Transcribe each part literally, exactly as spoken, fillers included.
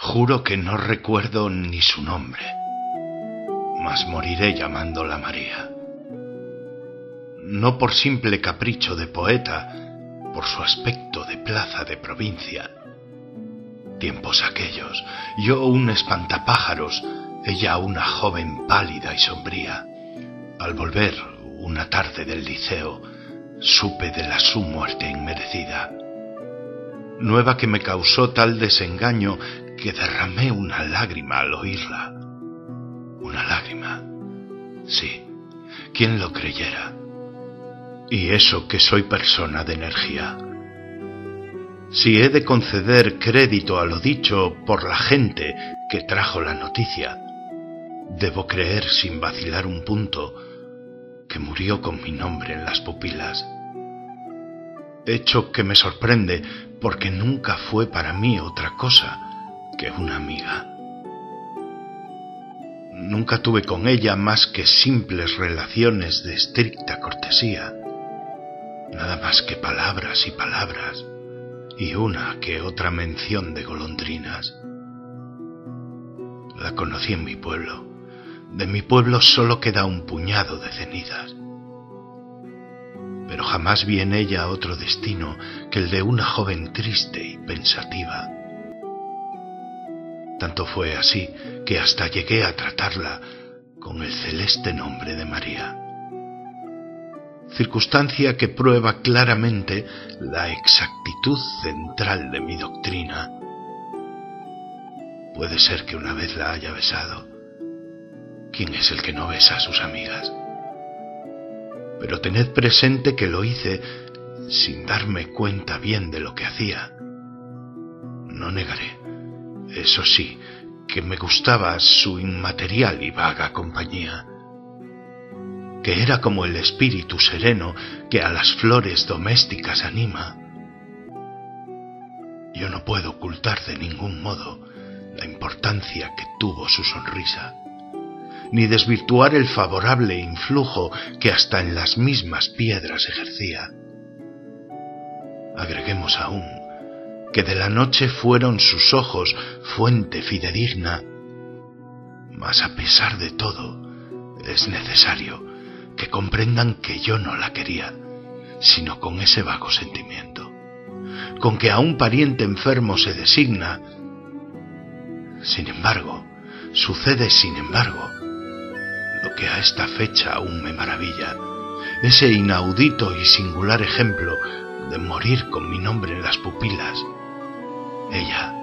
Juro que no recuerdo ni su nombre, mas moriré llamándola María. No por simple capricho de poeta, por su aspecto de plaza de provincia. Tiempos aquellos, yo un espantapájaros, ella una joven pálida y sombría. Al volver una tarde del liceo, supe de la su muerte inmerecida. Nueva que me causó tal desengaño que derramé una lágrima al oírla. Una lágrima, sí, ¿quién lo creyera? Y eso que soy persona de energía. Si he de conceder crédito a lo dicho por la gente que trajo la noticia, debo creer sin vacilar un punto que murió con mi nombre en las pupilas. Hecho que me sorprende porque nunca fue para mí otra cosa que una amiga. Nunca tuve con ella más que simples relaciones de estricta cortesía, nada más que palabras y palabras, y una que otra mención de golondrinas. La conocí en mi pueblo. De mi pueblo solo queda un puñado de cenizas. Pero jamás vi en ella otro destino que el de una joven triste y pensativa. Tanto fue así que hasta llegué a tratarla con el celeste nombre de María. Circunstancia que prueba claramente la exactitud central de mi doctrina. Puede ser que una vez la haya besado. ¿Quién es el que no besa a sus amigas? Pero tened presente que lo hice sin darme cuenta bien de lo que hacía. No negaré, eso sí, que me gustaba su inmaterial y vaga compañía, que era como el espíritu sereno que a las flores domésticas anima. Yo no puedo ocultar de ningún modo la importancia que tuvo su sonrisa, ni desvirtuar el favorable influjo que hasta en las mismas piedras ejercía. Agreguemos aún que de la noche fueron sus ojos fuente fidedigna, mas a pesar de todo es necesario que comprendan que yo no la quería, sino con ese vago sentimiento, con que a un pariente enfermo se designa. Sin embargo, sucede sin embargo, lo que a esta fecha aún me maravilla, ese inaudito y singular ejemplo de morir con mi nombre en las pupilas. Ella,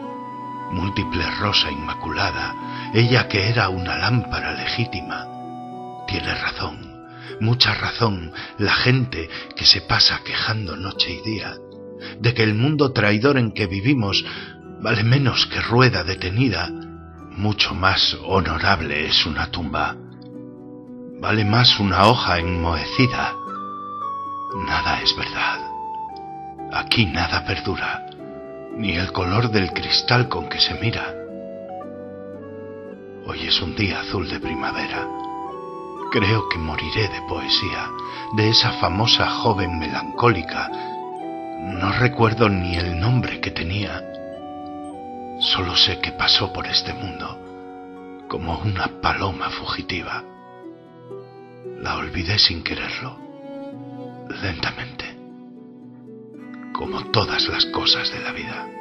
múltiple rosa inmaculada, ella que era una lámpara legítima. Tiene razón, mucha razón, la gente que se pasa quejando noche y día de que el mundo traidor en que vivimos vale menos que rueda detenida. Mucho más honorable es una tumba, vale más una hoja enmohecida. Nada es verdad. Aquí nada perdura, ni el color del cristal con que se mira. Hoy es un día azul de primavera. Creo que moriré de poesía, de esa famosa joven melancólica. No recuerdo ni el nombre que tenía. Solo sé que pasó por este mundo como una paloma fugitiva. La olvidé sin quererlo, lentamente, como todas las cosas de la vida.